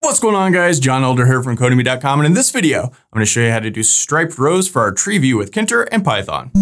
What's going on, guys? John Elder here from Codemy.com, and in this video, I'm going to show you how to do striped rows for our tree view with Tkinter and Python.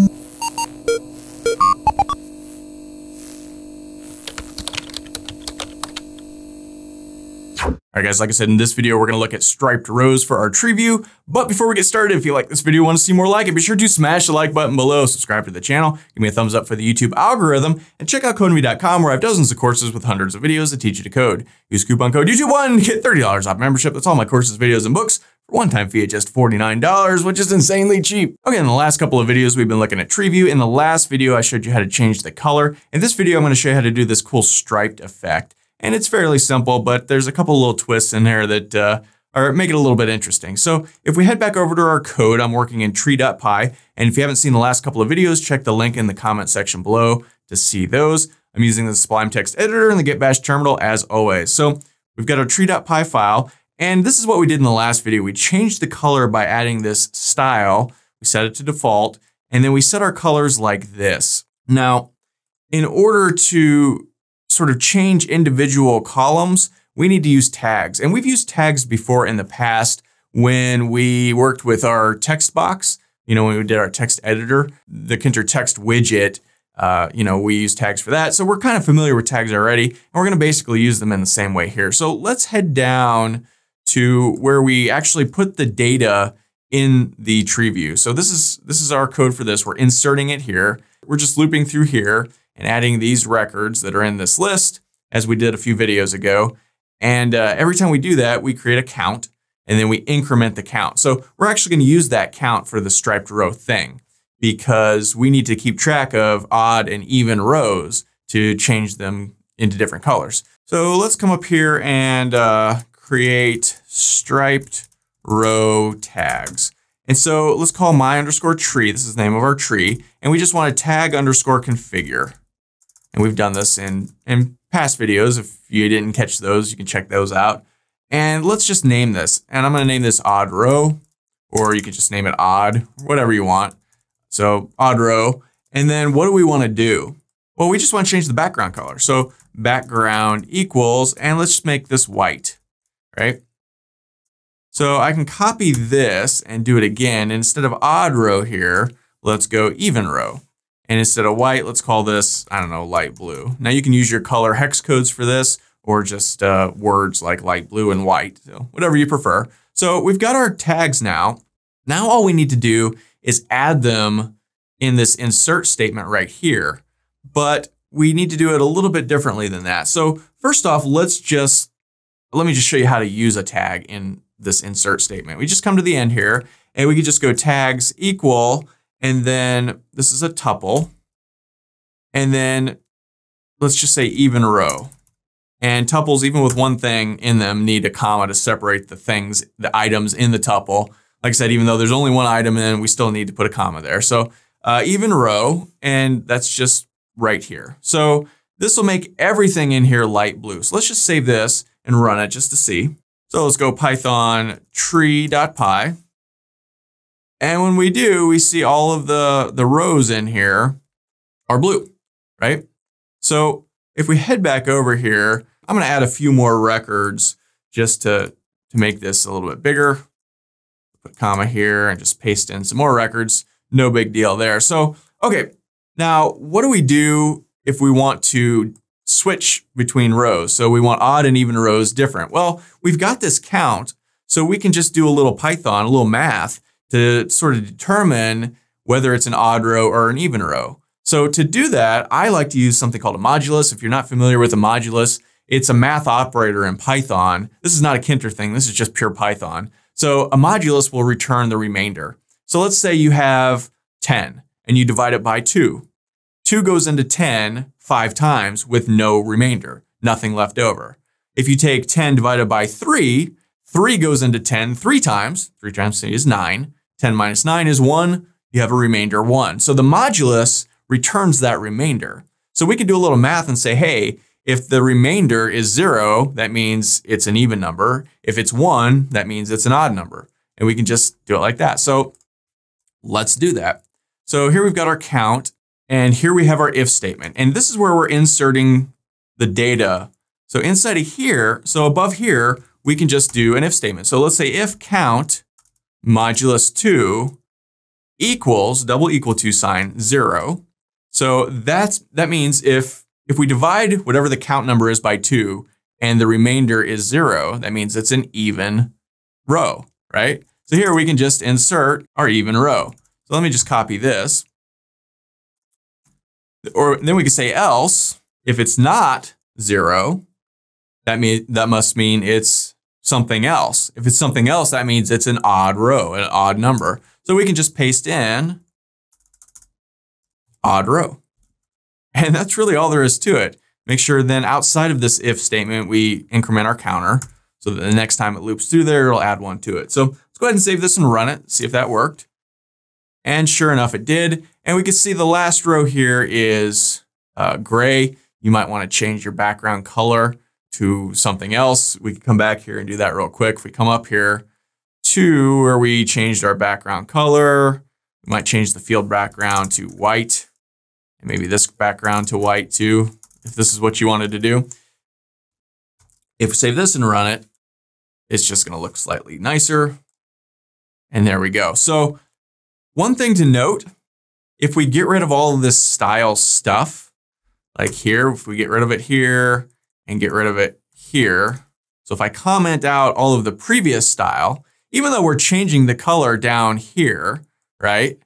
All right, guys, like I said, in this video, we're going to look at striped rows for our tree view. But before we get started, if you like this video, want to see more like it, be sure to smash the like button below, subscribe to the channel, give me a thumbs up for the YouTube algorithm, and check out Codemy.com, where I have dozens of courses with hundreds of videos that teach you to code. Use coupon code YouTube1 to get $30 off membership. That's all my courses, videos, and books. For one-time fee at just $49, which is insanely cheap. Okay, in the last couple of videos, we've been looking at tree view. In the last video, I showed you how to change the color. In this video, I'm going to show you how to do this cool striped effect. And it's fairly simple, but there's a couple little twists in there that make it a little bit interesting. So if we head back over to our code, I'm working in tree.py. And if you haven't seen the last couple of videos, check the link in the comment section below to see those. I'm using the Sublime Text Editor and the Git Bash terminal as always. So we've got our tree.py file. And this is what we did in the last video. We changed the color by adding this style. We set it to default. And then we set our colors like this. Now, in order to sort of change individual columns, we need to use tags. And we've used tags before in the past when we worked with our text box. You know, when we did our text editor, the Tkinter text widget, you know, we use tags for that. So we're kind of familiar with tags already, and we're gonna basically use them in the same way here. So let's head down to where we actually put the data in the tree view. So this is our code for this. We're inserting it here. We're just looping through here and adding these records that are in this list as we did a few videos ago. And every time we do that, we create a count and then we increment the count. So we're actually gonna use that count for the striped row thing because we need to keep track of odd and even rows to change them into different colors. So let's come up here and create striped row tags. And so let's call my underscore tree. This is the name of our tree. And we just want to tag underscore configure. And we've done this in past videos. If you didn't catch those, you can check those out. And let's just name this. And I'm going to name this odd row, or you could just name it odd, whatever you want. So odd row. And then what do we want to do? Well, we just want to change the background color. So background equals, and let's just make this white, right? So I can copy this and do it again. Instead of odd row here, let's go even row. And instead of white, let's call this, I don't know, light blue. Now you can use your color hex codes for this or just words like light blue and white, so whatever you prefer. So we've got our tags now. Now all we need to do is add them in this insert statement right here, but we need to do it a little bit differently than that. So first off, let me just show you how to use a tag in this insert statement. We just come to the end here and we could just go tags equal, and then this is a tuple. And then let's just say even row. And tuples, even with one thing in them, need a comma to separate the things, the items in the tuple. Like I said, even though there's only one item in, we still need to put a comma there. So even row, and that's just right here. So this will make everything in here light blue. So let's just save this and run it just to see. So let's go Python tree.py. And when we do, we see all of the rows in here are blue, right? So if we head back over here, I'm gonna add a few more records just to make this a little bit bigger. Put a comma here and just paste in some more records. No big deal there. So, okay, now what do we do if we want to switch between rows? So we want odd and even rows different. Well, we've got this count, so we can just do a little Python, a little math to sort of determine whether it's an odd row or an even row. So to do that, I like to use something called a modulus. If you're not familiar with a modulus, it's a math operator in Python. This is not a Tkinter thing, this is just pure Python. So a modulus will return the remainder. So let's say you have 10 and you divide it by 2. 2 goes into 10 5 times with no remainder, nothing left over. If you take 10 divided by 3, 3 goes into 10 3 times. 3 times 3 is 9. 10 minus 9 is 1. You have a remainder 1. So the modulus returns that remainder. So we can do a little math and say, hey, if the remainder is 0, that means it's an even number. If it's 1, that means it's an odd number. And we can just do it like that. So let's do that. So here we've got our count. And here we have our if statement. And this is where we're inserting the data. So inside of here, so above here, we can just do an if statement. So let's say if count modulus 2 equals double equal to sign 0. So that means if we divide whatever the count number is by 2 and the remainder is 0, that means it's an even row, right? So here we can just insert our even row. So let me just copy this. Or then we can say else, if it's not 0, that must mean it's something else. If it's something else, that means it's an odd row, an odd number. So we can just paste in odd row. And that's really all there is to it. Make sure then outside of this if statement, we increment our counter. So that the next time it loops through there, it'll add one to it. So let's go ahead and save this and run it, see if that worked. And sure enough, it did. And we can see the last row here is gray. You might want to change your background color to something else. We can come back here and do that real quick. If we come up here to where we changed our background color, we might change the field background to white, and maybe this background to white too, if this is what you wanted to do. If we save this and run it, it's just going to look slightly nicer. And there we go. So one thing to note, if we get rid of all of this style stuff, like here, if we get rid of it here and get rid of it here. So if I comment out all of the previous style, even though we're changing the color down here, right?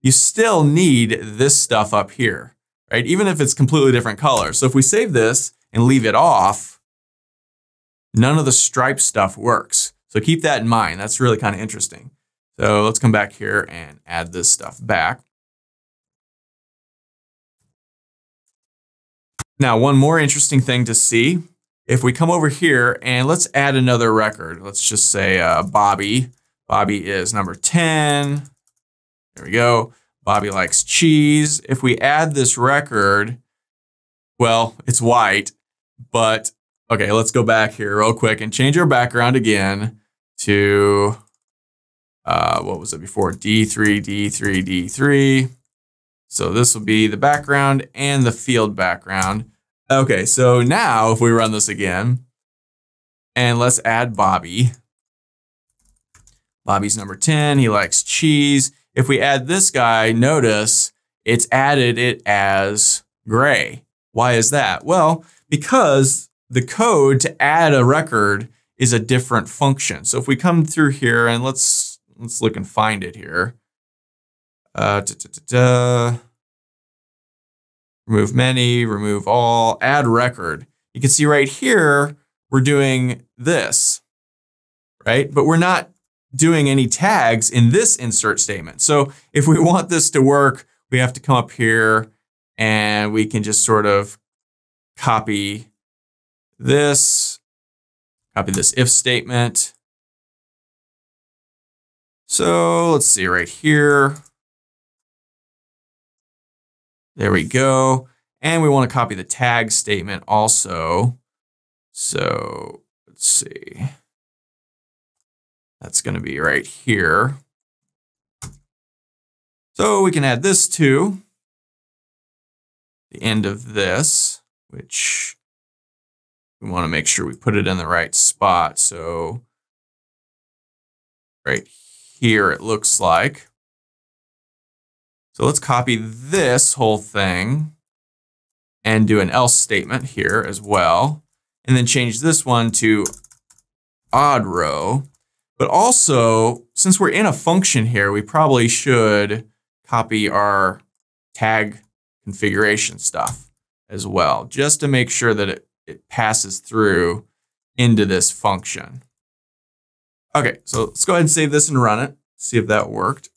You still need this stuff up here, right? Even if it's completely different color. So if we save this and leave it off, none of the stripe stuff works. So keep that in mind. That's really kind of interesting. So let's come back here and add this stuff back. Now, one more interesting thing to see, if we come over here and let's add another record. Let's just say Bobby. Bobby is number 10. There we go. Bobby likes cheese. If we add this record, well, it's white, but okay, let's go back here real quick and change our background again to, what was it before? D3, D3, D3. So this will be the background and the field background. Okay, so now if we run this again, and let's add Bobby. Bobby's number 10, he likes cheese. If we add this guy, notice it's added it as gray. Why is that? Well, because the code to add a record is a different function. So if we come through here and let's look and find it here. Remove many, remove all, add record. You can see right here, we're doing this, right? But we're not doing any tags in this insert statement. So if we want this to work, we have to come up here and we can just sort of copy this if statement. So let's see right here. There we go. And we want to copy the tag statement also. So let's see. That's going to be right here. So we can add this to the end of this, which we want to make sure we put it in the right spot. So right here, it looks like. So let's copy this whole thing and do an else statement here as well. And then change this one to odd row. But also, since we're in a function here, we probably should copy our tag configuration stuff as well, just to make sure that it passes through into this function. Okay, so let's go ahead and save this and run it, see if that worked.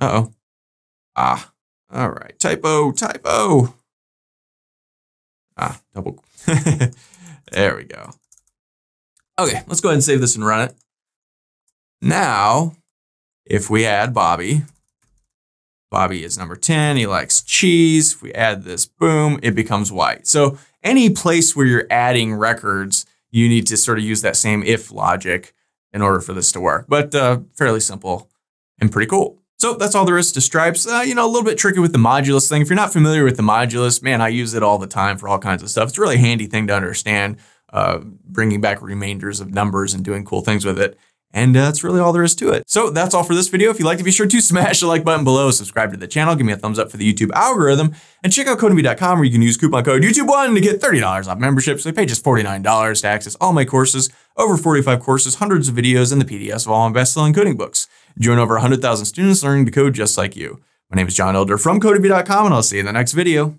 Uh-oh. Ah, all right, typo. Ah, double, there we go. Okay, let's go ahead and save this and run it. Now, if we add Bobby, Bobby is number 10, he likes cheese. If we add this, boom, it becomes white. So any place where you're adding records, you need to sort of use that same if logic in order for this to work, but fairly simple and pretty cool. So that's all there is to stripes. You know, a little bit tricky with the modulus thing. If you're not familiar with the modulus, man, I use it all the time for all kinds of stuff. It's a really handy thing to understand. bringing back remainders of numbers and doing cool things with it. And that's really all there is to it. So that's all for this video. If you liked it, be sure to smash the like button below, subscribe to the channel, give me a thumbs up for the YouTube algorithm, and check out Codemy.com where you can use coupon code YouTube1 to get $30 off membership. So you pay just $49 to access all my courses, over 45 courses, hundreds of videos, and the PDFs of all my best-selling coding books. Join over 100,000 students learning to code just like you. My name is John Elder from Codemy.com, and I'll see you in the next video.